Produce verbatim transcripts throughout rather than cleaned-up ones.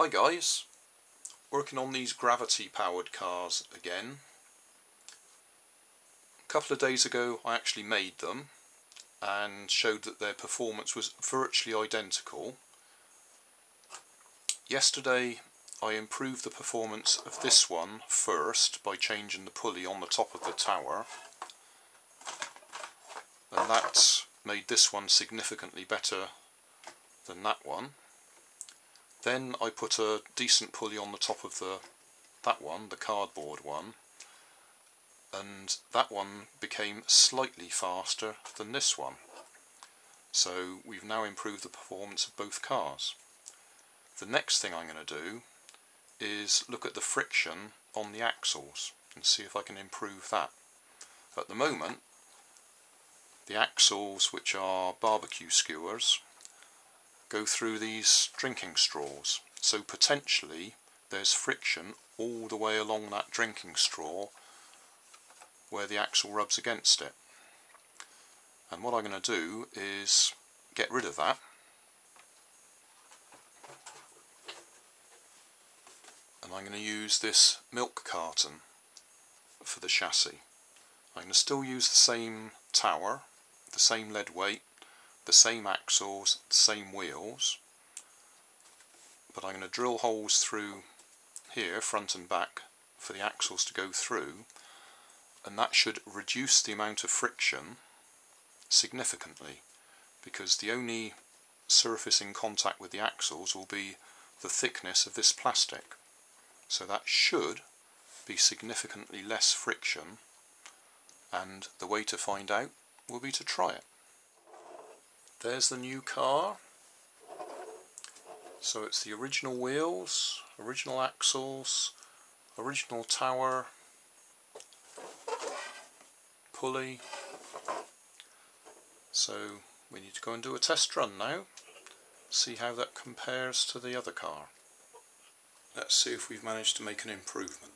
Hi guys, working on these gravity powered cars again. A couple of days ago I actually made them and showed that their performance was virtually identical. Yesterday I improved the performance of this one first by changing the pulley on the top of the tower, and that made this one significantly better than that one. Then I put a decent pulley on the top of the that one, the cardboard one, and that one became slightly faster than this one. So we've now improved the performance of both cars. The next thing I'm going to do is look at the friction on the axles and see if I can improve that. At the moment, the axles, which are barbecue skewers, go through these drinking straws, so potentially there's friction all the way along that drinking straw where the axle rubs against it. And what I'm going to do is get rid of that and I'm going to use this milk carton for the chassis. I'm going to still use the same tower, the same lead weight, the same axles, the same wheels, but I'm going to drill holes through here, front and back, for the axles to go through, and that should reduce the amount of friction significantly, because the only surface in contact with the axles will be the thickness of this plastic. So that should be significantly less friction, and the way to find out will be to try it. There's the new car. So it's the original wheels, original axles, original tower, pulley. So we need to go and do a test run now, see how that compares to the other car. Let's see if we've managed to make an improvement.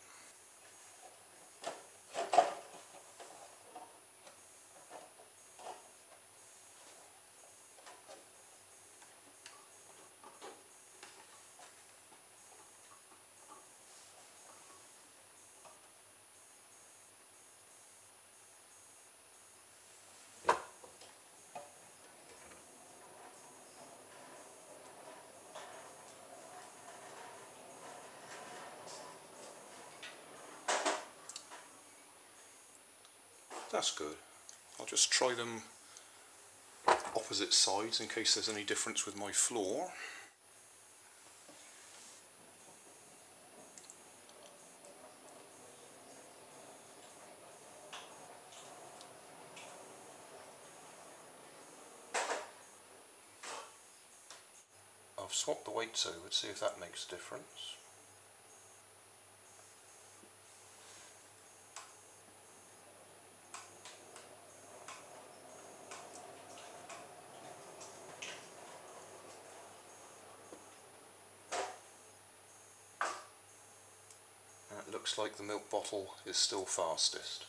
That's good. I'll just try them opposite sides in case there's any difference with my floor. I've swapped the weights over to see if that makes a difference. Looks like the milk bottle is still fastest,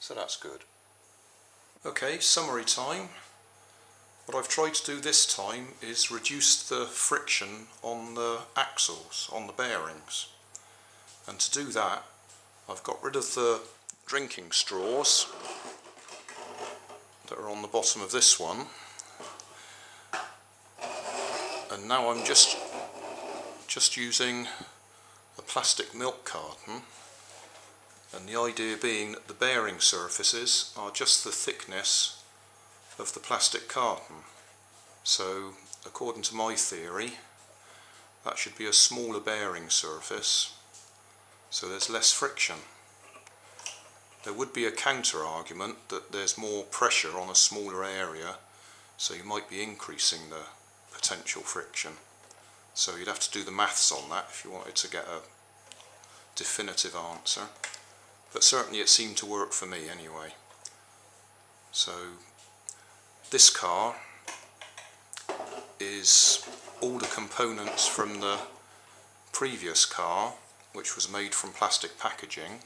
so that's good. Okay, summary time. What I've tried to do this time is reduce the friction on the axles, on the bearings, and to do that I've got rid of the drinking straws that are on the bottom of this one, and now I'm just just using a plastic milk carton, and the idea being that the bearing surfaces are just the thickness of the plastic carton. So according to my theory, that should be a smaller bearing surface, so there's less friction. There would be a counter argument that there's more pressure on a smaller area, so you might be increasing the potential friction. So you'd have to do the maths on that if you wanted to get a definitive answer. But certainly it seemed to work for me anyway. So this car is all the components from the previous car, which was made from plastic packaging,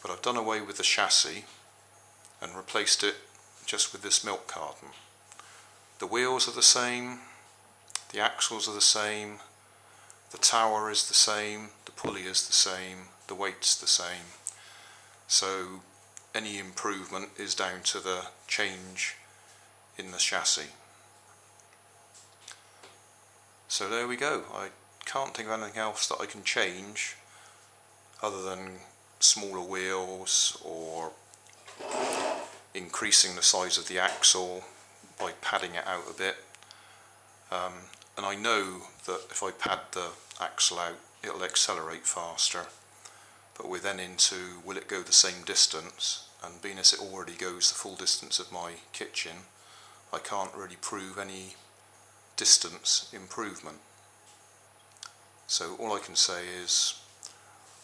but I've done away with the chassis and replaced it just with this milk carton. The wheels are the same. The axles are the same, the tower is the same, the pulley is the same, the weight's the same. So any improvement is down to the change in the chassis. So there we go. I can't think of anything else that I can change other than smaller wheels or increasing the size of the axle by padding it out a bit. Um, and I know that if I pad the axle out, it'll accelerate faster, but we're then into, will it go the same distance? And being as it already goes the full distance of my kitchen, I can't really prove any distance improvement. So all I can say is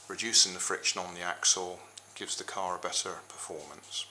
reducing the friction on the axle gives the car a better performance.